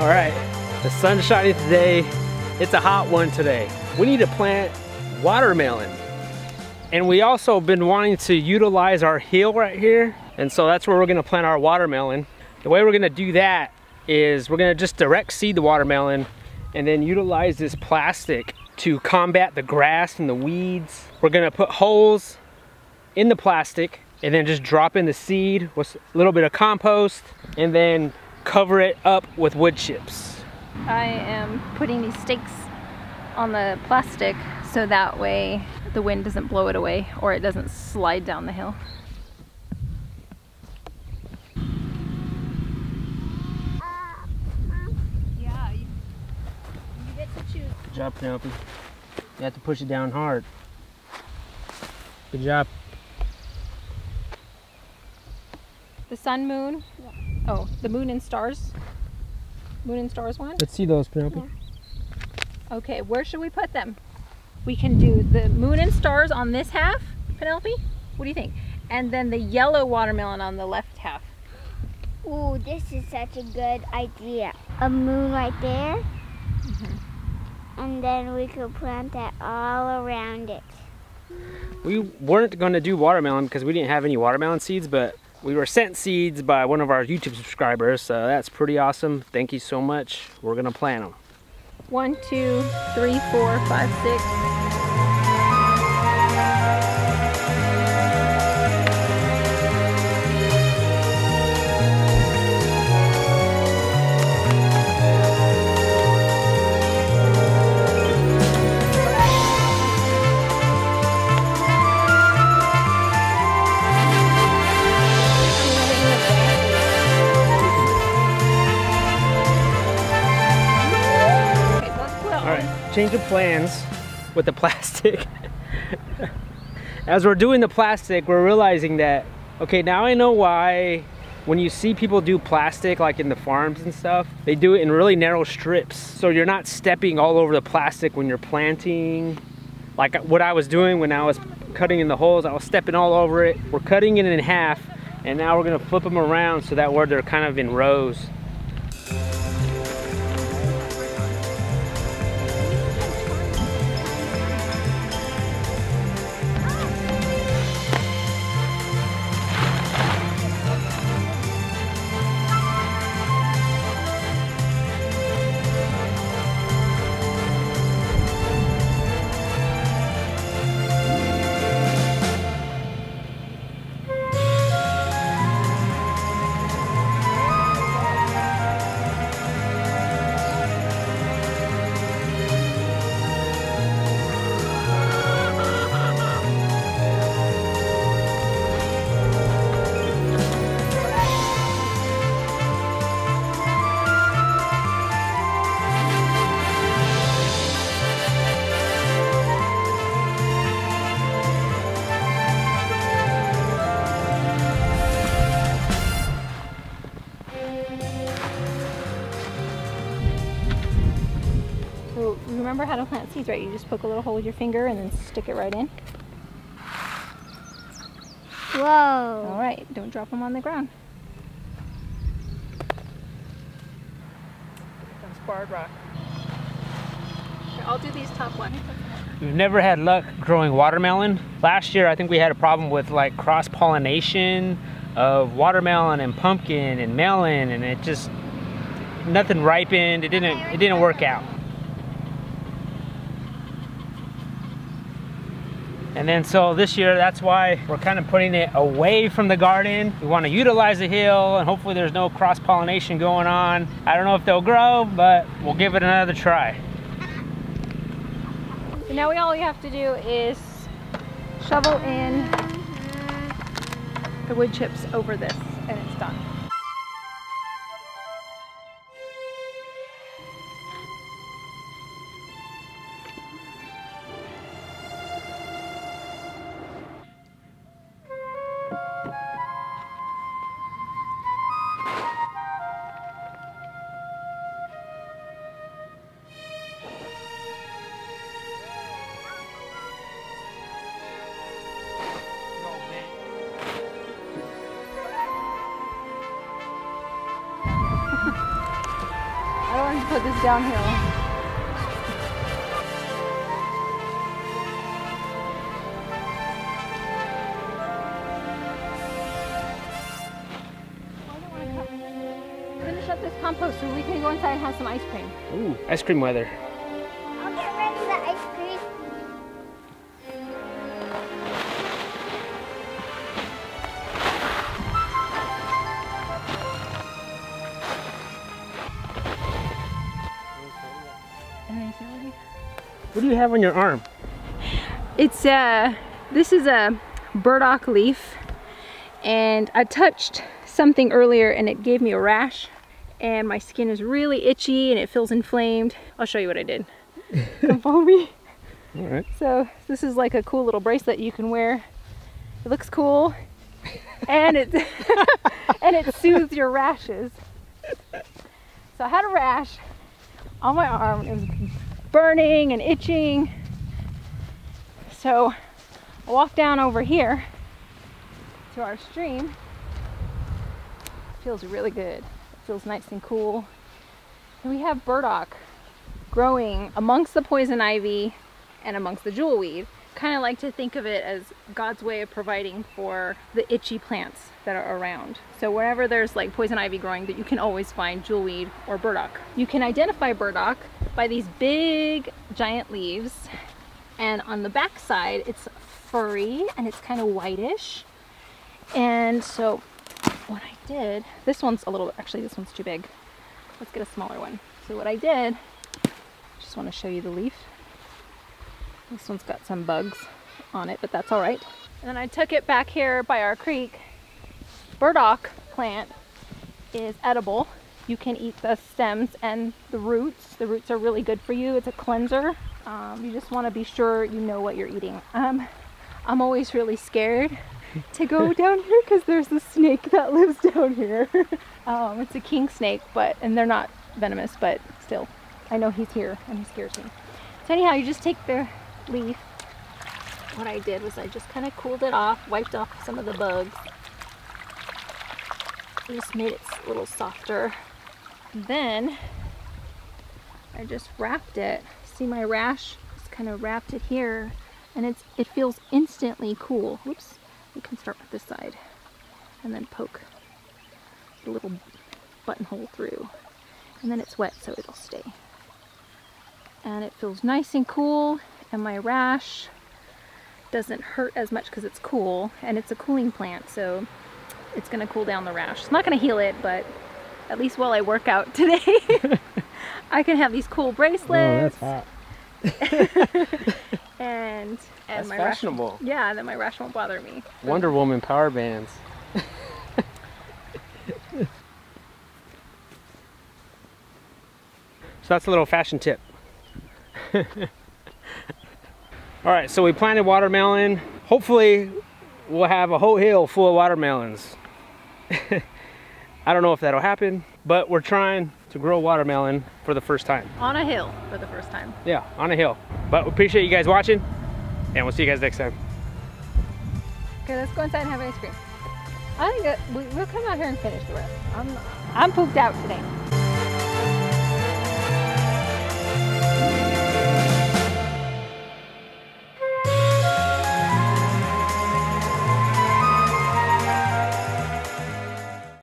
All right, the sun's shining today. It's a hot one today. We need to plant watermelon. And we also been wanting to utilize our hill right here. And so that's where we're gonna plant our watermelon. The way we're gonna do that is we're gonna just direct seed the watermelon and then utilize this plastic to combat the grass and the weeds. We're gonna put holes in the plastic and then just drop in the seed with a little bit of compost and then cover it up with wood chips. I am putting these stakes on the plastic so that way the wind doesn't blow it away or it doesn't slide down the hill. Yeah, you get to choose. Good job, Penelope. You have to push it down hard. Good job. The sun, moon. Yeah. Oh, the moon and stars. Moon and stars one. Let's see those, Penelope. Yeah. Okay, where should we put them? We can do the moon and stars on this half, Penelope. What do you think? And then the yellow watermelon on the left half. Ooh, this is such a good idea. A moon right there. Mm-hmm. And then we could plant that all around it. We weren't going to do watermelon because we didn't have any watermelon seeds, but we were sent seeds by one of our YouTube subscribers, so that's pretty awesome. Thank you so much. We're gonna plant them. 1, 2, 3, 4, 5, 6. Change of plans with the plastic. As we're doing the plastic, we're realizing that, okay, now I know why when you see people do plastic, like in the farms and stuff, they do it in really narrow strips. So you're not stepping all over the plastic when you're planting. Like what I was doing when I was cutting in the holes, I was stepping all over it. We're cutting it in half, and now we're gonna flip them around so that where they're kind of in rows. Remember how to plant seeds, right? You just poke a little hole with your finger and then stick it right in. Whoa! All right, don't drop them on the ground. That's barred rock. I'll do these top ones. We've never had luck growing watermelon. Last year, I think we had a problem with like cross-pollination of watermelon and pumpkin and melon, and it just nothing ripened. It didn't work out. And then so this year, that's why we're kind of putting it away from the garden. We want to utilize the hill and hopefully there's no cross-pollination going on. I don't know if they'll grow, but we'll give it another try. So now all we have to do is shovel in the wood chips over this and it's done. put this downhill. This compost so we can go inside and have some ice cream. Ooh, ice cream weather. I'll get ready for the ice cream. What do you have on your arm? It's this is a burdock leaf, and I touched something earlier and it gave me a rash. And my skin is really itchy and it feels inflamed. I'll show you what I did. Come follow me. All right. So this is like a cool little bracelet you can wear. It looks cool. And it, and it soothes your rashes. So I had a rash on my arm. It was burning and itching. So I walked down over here to our stream. It feels really good. Feels nice and cool. And we have burdock growing amongst the poison ivy and amongst the jewelweed. Kind of like to think of it as God's way of providing for the itchy plants that are around. So wherever there's like poison ivy growing, that you can always find jewelweed or burdock. You can identify burdock by these big giant leaves, and on the back side it's furry and it's kind of whitish. And so what I did, this one's a little, actually this one's too big. Let's get a smaller one. So what I did, just want to show you the leaf. This one's got some bugs on it, but that's all right. And then I took it back here by our creek. Burdock plant is edible. You can eat the stems and the roots. The roots are really good for you. It's a cleanser. You just want to be sure you know what you're eating. I'm always really scared to go down here because there's this snake that lives down here. It's a king snake, and they're not venomous, but still, I know he's here and he scares me. So anyhow, you just take the leaf. What I did was I just kind of cooled it off, wiped off some of the bugs. I just made it a little softer. And then I just wrapped it. See my rash? Just kind of wrapped it here, and it feels instantly cool. Whoops. We can start with this side and then poke the little buttonhole through, and then it's wet so it'll stay, and it feels nice and cool, and my rash doesn't hurt as much because it's cool, and it's a cooling plant, so it's going to cool down the rash. It's not going to heal it, but at least while I work out today I can have these cool bracelets. Oh, that's hot. And my fashionable. Yeah, then my rash won't bother me. Wonder Woman power bands. So that's a little fashion tip. All right, so we planted watermelon. Hopefully we'll have a whole hill full of watermelons. I don't know if that'll happen, but we're trying to grow watermelon for the first time. On a hill for the first time. Yeah, on a hill. But we appreciate you guys watching, and we'll see you guys next time. Okay, let's go inside and have ice cream. I think that we'll come out here and finish the rest. I'm pooped out today.